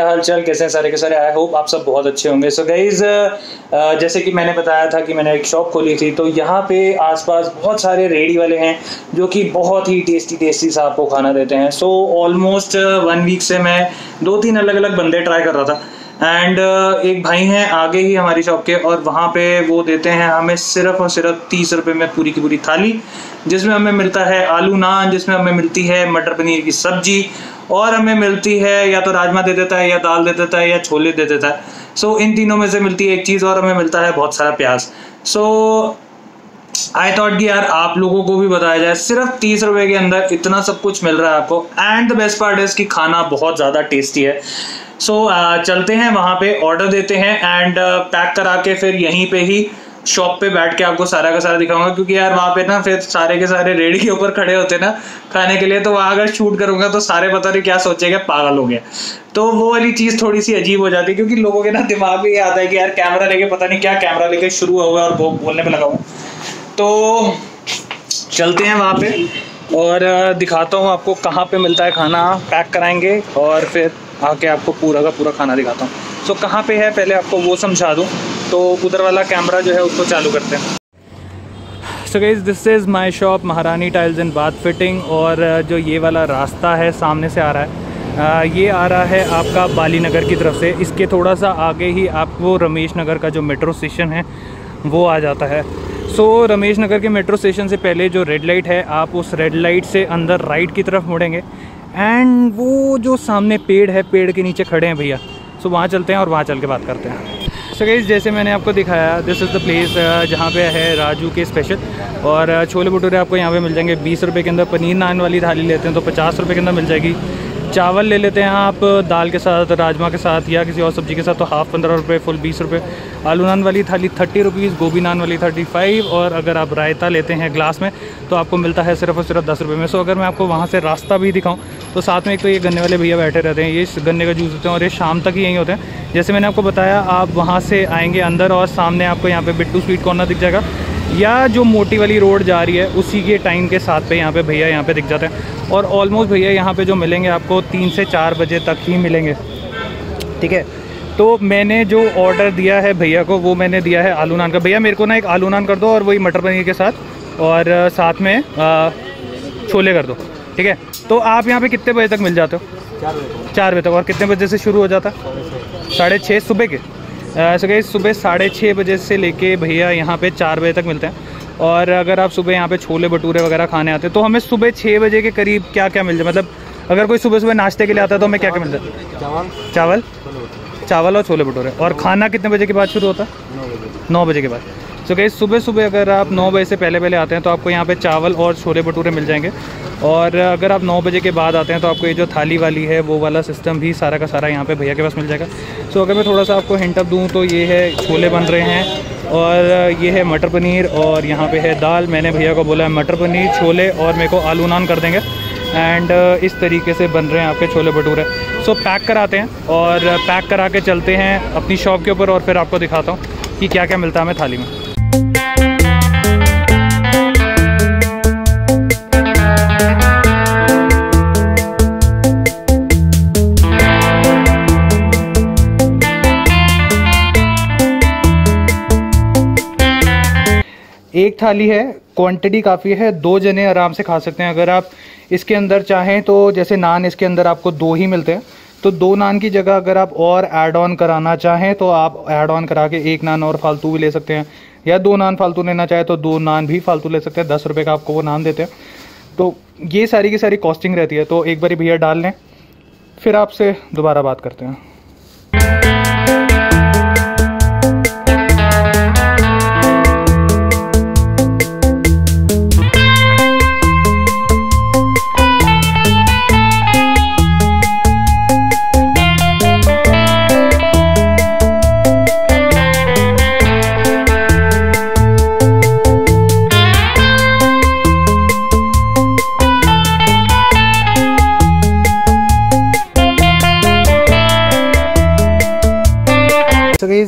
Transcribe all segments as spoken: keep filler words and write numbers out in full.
क्या हाल चाल, कैसे हैं सारे के सारे। आई होप आप सब बहुत अच्छे होंगे। सो so गाइज uh, जैसे कि मैंने बताया था कि मैंने एक शॉप खोली थी, तो यहाँ पे आसपास बहुत सारे रेडी वाले हैं जो कि बहुत ही टेस्टी टेस्टी सा आपको खाना देते हैं। सो ऑलमोस्ट वन वीक से मैं दो तीन अलग अलग बंदे ट्राई कर रहा था, एंड uh, एक भाई हैं आगे ही हमारी शॉप के, और वहाँ पे वो देते हैं हमें सिर्फ और सिर्फ तीस रुपये में पूरी की पूरी थाली, जिसमें हमें मिलता है आलू नान, जिसमें हमें मिलती है मटर पनीर की सब्जी, और हमें मिलती है या तो राजमा दे देता है या दाल दे देता है या छोले दे देता है। सो so, इन तीनों में से मिलती है एक चीज़, और हमें मिलता है बहुत सारा प्याज। सो आई थॉट कि यार आप लोगों को भी बताया जाए, सिर्फ तीस रुपये के अंदर इतना सब कुछ मिल रहा है आपको, and the best part is कि खाना बहुत ज़्यादा टेस्टी है। सो so, uh, चलते हैं वहाँ पे, ऑर्डर देते हैं एंड पैक uh, करा के फिर यहीं पे ही शॉप पे बैठ के आपको सारा का सारा दिखाऊंगा, क्योंकि यार वहाँ पे ना फिर सारे के सारे रेडी के ऊपर खड़े होते ना खाने के लिए, तो वहाँ अगर शूट करूँगा तो सारे पता नहीं क्या सोचेंगे, पागल हो गया, तो वो वाली चीज़ थोड़ी सी अजीब हो जाती है। क्योंकि लोगों के ना दिमाग में ये आता है कि यार कैमरा लेके पता नहीं क्या कैमरा लेके शुरू हुआ और वो बोलने पर लगा हूँ। तो चलते हैं वहाँ पर और दिखाता हूँ आपको कहाँ पर मिलता है खाना, पैक कराएँगे और फिर आके आपको पूरा का पूरा खाना दिखाता हूँ। सो कहाँ पे है पहले आपको वो समझा दूँ, तो उधर वाला कैमरा जो है उसको चालू करते हैं। So guys this is my shop Maharani tiles and bath fitting, और जो ये वाला रास्ता है सामने से आ रहा है, आ, ये आ रहा है आपका बाली नगर की तरफ से। इसके थोड़ा सा आगे ही आपको रमेश नगर का जो मेट्रो स्टेशन है वो आ जाता है। सो so, रमेश नगर के मेट्रो स्टेशन से पहले जो रेड लाइट है, आप उस रेड लाइट से अंदर राइट की तरफ मुड़ेंगे, एंड वो जो सामने पेड़ है, पेड़ के नीचे खड़े हैं भैया, सो so, वहाँ चलते हैं और वहाँ चल के बात करते हैं। सो गाइस जैसे मैंने आपको दिखाया, दिस इज़ द प्लेस जहाँ पे है राजू के स्पेशल, और छोले भटूरे आपको यहाँ पे मिल जाएंगे बीस रुपये के अंदर। पनीर नान वाली थाली लेते हैं तो पचास रुपये के अंदर मिल जाएगी। चावल ले लेते हैं आप दाल के साथ, राजमा के साथ या किसी और सब्जी के साथ, तो हाफ़ पंद्रह रुपये, फुल बीस रुपये। आलू नान वाली थाली थर्टी रुपीज़, गोभी नान वाली थर्टी फाइव, और अगर आप रायता लेते हैं ग्लास में तो आपको मिलता है सिर्फ और सिर्फ दस रुपये में। सो अगर मैं आपको वहाँ से रास्ता भी दिखाऊँ तो साथ में एक तो ये गन्ने वाले भैया बैठे रहते हैं, ये गन्ने का जूस होते हैं और ये शाम तक ही यहीं होते हैं। जैसे मैंने आपको बताया, आप वहाँ से आएँगे अंदर और सामने आपको यहाँ पर बिट्टू स्वीट कॉर्नर दिख जाएगा, या जो मोटी वाली रोड जा रही है उसी के टाइम के साथ पे यहाँ पे भैया यहाँ पे दिख जाते हैं। और ऑलमोस्ट भैया यहाँ पे जो मिलेंगे आपको तीन से चार बजे तक ही मिलेंगे, ठीक है। तो मैंने जो ऑर्डर दिया है भैया को, वो मैंने दिया है आलू नान का। भैया मेरे को ना एक आलू नान कर दो और वही मटर पनीर के साथ, और साथ में आ, छोले कर दो, ठीक है। तो आप यहाँ पर कितने बजे तक मिल जाते हो? चार बजे तक। और कितने बजे से शुरू हो जाता? साढ़े छः सुबह के। सो गाइस सुबह साढ़े छः बजे से लेके भैया यहाँ पे चार बजे तक मिलते हैं। और अगर आप सुबह यहाँ पे छोले भटूरे वगैरह खाने आते हैं तो हमें सुबह छः बजे के करीब क्या क्या मिल जाए, मतलब अगर कोई सुबह सुबह नाश्ते के लिए आता है तो हमें क्या क्या मिलता है? चावल चावल चावल और छोले भटूरे। और खाना कितने बजे के बाद शुरू होता है? नौ बजे के बाद। सो गाइस सुबह सुबह अगर आप नौ बजे से पहले पहले आते हैं तो आपको यहाँ पर चावल और छोले भटूरे मिल जाएंगे, और अगर आप नौ बजे के बाद आते हैं तो आपको ये जो थाली वाली है वो वाला सिस्टम भी सारा का सारा यहाँ पे भैया के पास मिल जाएगा। सो so, अगर मैं थोड़ा सा आपको हिंट अप दूँ तो ये है छोले बन रहे हैं, और ये है मटर पनीर, और यहाँ पे है दाल। मैंने भैया को बोला है मटर पनीर, छोले, और मेरे को आलू नान कर देंगे, एंड इस तरीके से बन रहे हैं आपके chole bhature. So so, pack कराते हैं और पैक करा के चलते हैं अपनी शॉप के ऊपर, और फिर आपको दिखाता हूँ कि क्या क्या मिलता है हमें थाली में। एक थाली है, क्वांटिटी काफ़ी है, दो जने आराम से खा सकते हैं। अगर आप इसके अंदर चाहें तो जैसे नान इसके अंदर आपको दो ही मिलते हैं, तो दो नान की जगह अगर आप और ऐड ऑन कराना चाहें तो आप ऐड ऑन करा के एक नान और फालतू भी ले सकते हैं, या दो नान फालतू लेना चाहे तो दो नान भी फालतू ले सकते हैं। दस रुपये का आपको वो नान देते हैं। तो ये सारी की सारी कॉस्टिंग रहती है। तो एक बारी भैया डाल लें, फिर आपसे दोबारा बात करते हैं।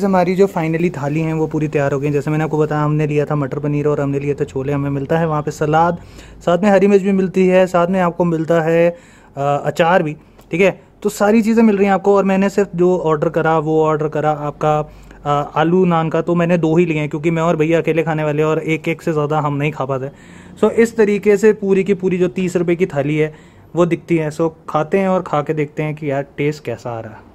हमारी जो फाइनली थाली हैं वो पूरी तैयार हो गई। जैसे मैंने आपको बताया, हमने लिया था मटर पनीर और हमने लिए थे छोले। हमें मिलता है वहाँ पे सलाद, साथ में हरी मिर्च भी मिलती है, साथ में आपको मिलता है अचार भी, ठीक है। तो सारी चीज़ें मिल रही हैं आपको। और मैंने सिर्फ जो ऑर्डर करा वो ऑर्डर करा आपका आ, आलू नान का, तो मैंने दो ही लिए हैं क्योंकि मैं और भैया अकेले खाने वाले और एक एक से ज़्यादा हम नहीं खा पाते। सो इस तरीके से पूरी की पूरी जो तीस रुपये की थाली है वो दिखती है। सो खाते हैं और खा के देखते हैं कि यार टेस्ट कैसा आ रहा है।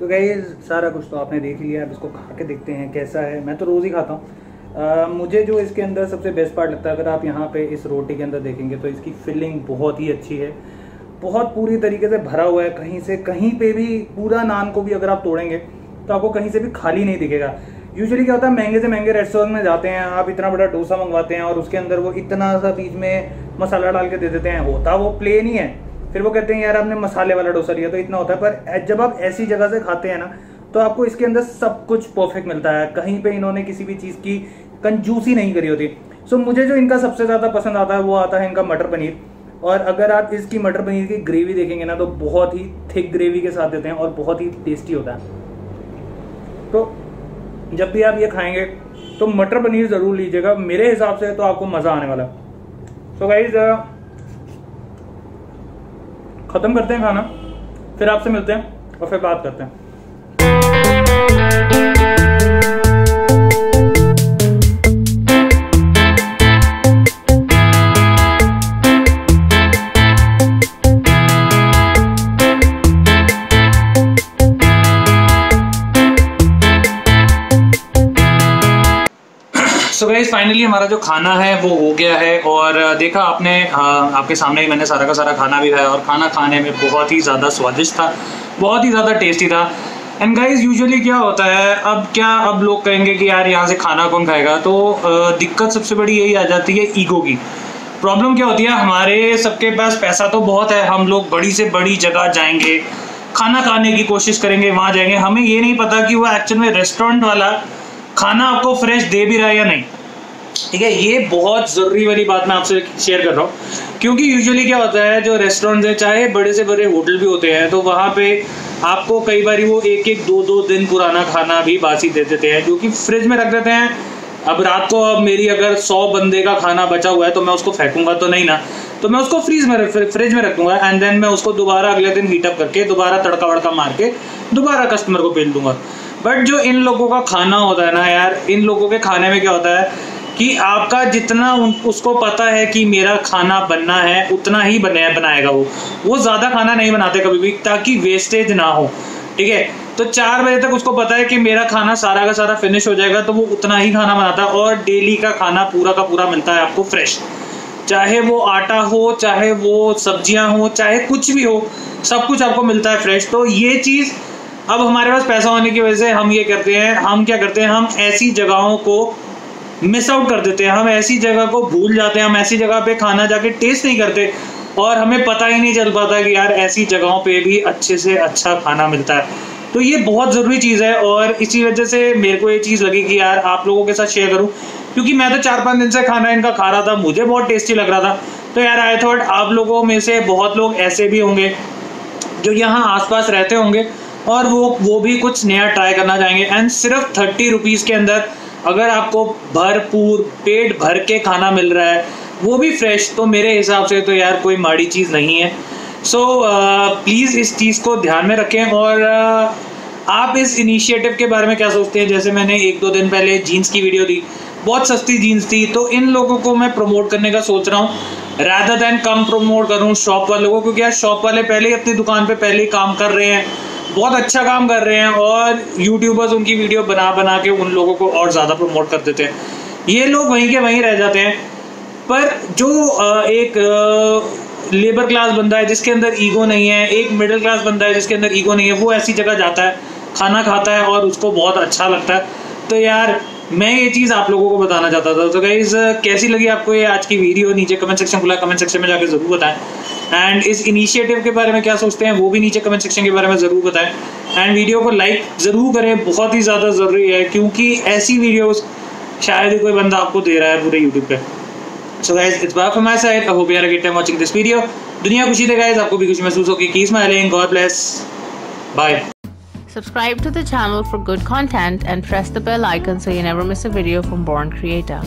तो गाइस सारा कुछ तो आपने देख लिया, अब इसको खा के देखते हैं कैसा है। मैं तो रोज़ ही खाता हूँ। मुझे जो इसके अंदर सबसे बेस्ट पार्ट लगता है, अगर आप यहाँ पे इस रोटी के अंदर देखेंगे तो इसकी फिलिंग बहुत ही अच्छी है, बहुत पूरी तरीके से भरा हुआ है। कहीं से कहीं पे भी पूरा नान को भी अगर आप तोड़ेंगे तो आपको कहीं से भी खाली नहीं दिखेगा। यूजुअली क्या होता है, महंगे से महंगे रेस्टोरेंट में जाते हैं, आप इतना बड़ा डोसा मंगवाते हैं और उसके अंदर वो इतना सा बीच में मसाला डाल के दे देते हैं, होता वो प्लेन ही है। फिर वो कहते हैं यार आपने मसाले वाला डोसा लिया तो इतना होता है। पर जब आप ऐसी जगह से खाते हैं ना तो आपको इसके अंदर सब कुछ परफेक्ट मिलता है, कहीं पे इन्होंने किसी भी चीज़ की कंजूसी नहीं करी होती। सो मुझे जो इनका सबसे ज़्यादा पसंद आता है वो आता है इनका मटर पनीर। और अगर आप इसकी मटर पनीर की ग्रेवी देखेंगे ना तो बहुत ही थिक ग्रेवी के साथ देते हैं और बहुत ही टेस्टी होता है। तो जब भी आप ये खाएंगे तो मटर पनीर ज़रूर लीजिएगा, मेरे हिसाब से तो आपको मज़ा आने वाला। तो गाइज ख़त्म करते हैं खाना, फिर आपसे मिलते हैं और फिर बात करते हैं। सो गाइस फाइनली हमारा जो खाना है वो हो गया है और देखा आपने, आपके सामने ही मैंने सारा का सारा खाना भी खाया और खाना खाने में बहुत ही ज़्यादा स्वादिष्ट था, बहुत ही ज़्यादा टेस्टी था। एंड गाइस यूजुअली क्या होता है, अब क्या अब लोग कहेंगे कि यार यहाँ से खाना कौन खाएगा, तो दिक्कत सबसे बड़ी यही आ जाती है ईगो की। प्रॉब्लम क्या होती है, हमारे सबके पास पैसा तो बहुत है, हम लोग बड़ी से बड़ी जगह जाएंगे, खाना खाने की कोशिश करेंगे, वहाँ जाएंगे, हमें ये नहीं पता कि वो एक्चुअल में रेस्टोरेंट वाला खाना आपको फ्रेश दे भी रहा है या नहीं। ठीक है, ये बहुत ज़रूरी वाली बात मैं आपसे शेयर कर रहा हूँ क्योंकि यूजुअली क्या होता है, जो रेस्टोरेंट है चाहे बड़े से बड़े होटल भी होते हैं तो वहाँ पे आपको कई बार वो एक एक दो दो दिन पुराना खाना भी बासी दे देते हैं जो कि फ्रिज में रख देते हैं। अब रात को अब मेरी अगर सौ बंदे का खाना बचा हुआ है तो मैं उसको फेंकूंगा तो नहीं ना, तो मैं उसको फ्रीज में फ्रिज में रखूँगा एंड देन मैं उसको दोबारा अगले दिन हीटअप करके दोबारा तड़का वड़का मार के दोबारा कस्टमर को भेज दूंगा। बट जो इन लोगों का खाना होता है ना यार, इन लोगों के खाने में क्या होता है कि आपका जितना उन, उसको पता है कि मेरा खाना बनना है उतना ही बने बनाएगा वो वो ज़्यादा खाना नहीं बनाते कभी भी ताकि वेस्टेज ना हो। ठीक है, तो चार बजे तक उसको पता है कि मेरा खाना सारा का सारा फिनिश हो जाएगा तो वो उतना ही खाना बनाता है और डेली का खाना पूरा का पूरा मिलता है आपको फ्रेश, चाहे वो आटा हो, चाहे वो सब्जियाँ हो, चाहे कुछ भी हो, सब कुछ आपको मिलता है फ्रेश। तो ये चीज़ अब हमारे पास पैसा होने की वजह से हम ये करते हैं, हम क्या करते हैं, हम ऐसी जगहों को मिस आउट कर देते हैं, हम ऐसी जगह को भूल जाते हैं, हम ऐसी जगह पे खाना जाके टेस्ट नहीं करते और हमें पता ही नहीं चल पाता कि यार ऐसी जगहों पे भी अच्छे से अच्छा खाना मिलता है। तो ये बहुत ज़रूरी चीज़ है और इसी वजह से मेरे को ये चीज़ लगी कि यार आप लोगों के साथ शेयर करूँ क्योंकि मैं तो चार पाँच दिन से खाना इनका खा रहा था, मुझे बहुत टेस्टी लग रहा था। तो यार आई थॉट आप लोगों में से बहुत लोग ऐसे भी होंगे जो यहाँ आस पास रहते होंगे और वो वो भी कुछ नया ट्राई करना चाहेंगे। एंड सिर्फ थर्टी रुपीज़ के अंदर अगर आपको भरपूर पेट भर के खाना मिल रहा है वो भी फ्रेश, तो मेरे हिसाब से तो यार कोई माड़ी चीज़ नहीं है। सो प्लीज़ इस चीज़ को ध्यान में रखें। और uh, आप इस इनिशिएटिव के बारे में क्या सोचते हैं, जैसे मैंने एक दो दिन पहले जीन्स की वीडियो दी, बहुत सस्ती जीन्स थी, तो इन लोगों को मैं प्रमोट करने का सोच रहा हूँ रैदर दैन कम प्रमोट करूँ शॉप वालों को, क्योंकि यार शॉप वाले पहले ही अपनी दुकान पर पहले ही काम कर रहे हैं, बहुत अच्छा काम कर रहे हैं और यूट्यूबर्स उनकी वीडियो बना बना के उन लोगों को और ज़्यादा प्रमोट कर देते हैं, ये लोग वहीं के वहीं रह जाते हैं। पर जो एक लेबर क्लास बंदा है जिसके अंदर ईगो नहीं है, एक मिडिल क्लास बंदा है जिसके अंदर ईगो नहीं है, वो ऐसी जगह जाता है, खाना खाता है और उसको बहुत अच्छा लगता है। तो यार मैं ये चीज़ आप लोगों को बताना चाहता था। तो गाइज़ कैसी लगी आपको ये आज की वीडियो, नीचे कमेंट सेक्शन खुला, कमेंट सेक्शन में जाकर ज़रूर बताएं। एंड इस इनिशिएटिव के बारे में क्या सोचते हैं वो भी नीचे कमेंट सेक्शन के बारे में ज़रूर बताएं। एंड वीडियो को लाइक ज़रूर करें, बहुत ही ज़्यादा ज़रूरी है क्योंकि ऐसी वीडियोस शायद ही कोई बंदा आपको दे रहा है पूरे यूट्यूब पे। So guys it's bye from my side, I hope you had a great time watching this video. दुनिया खुशी दे गाइज, आपको भी खुशी महसूस होगी। Keep smiling, God bless, bye. Subscribe to the channel for good content and press the bell icon so you never miss a video from Born Creator.